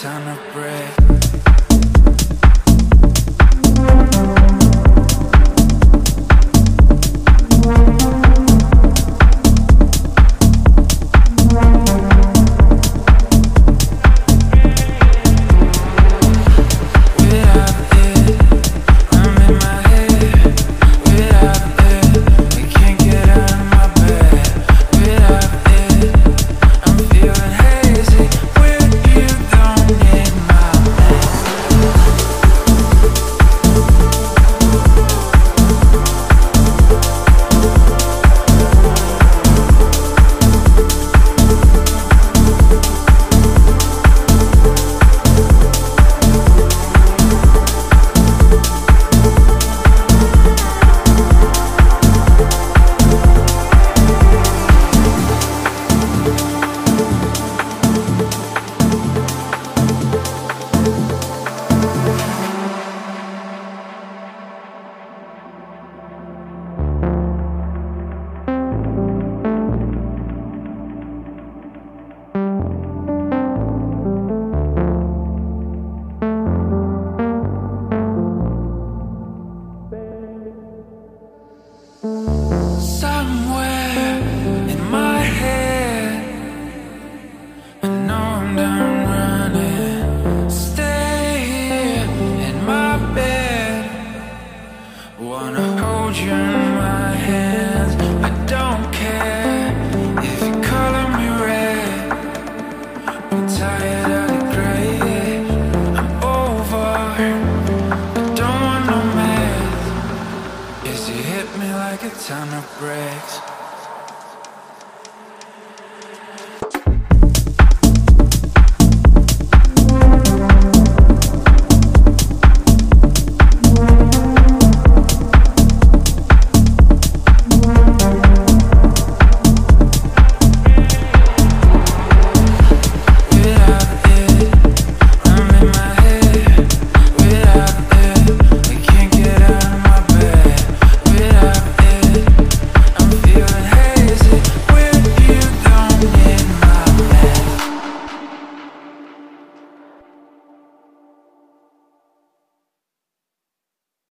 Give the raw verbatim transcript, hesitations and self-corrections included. time to break. Time to break.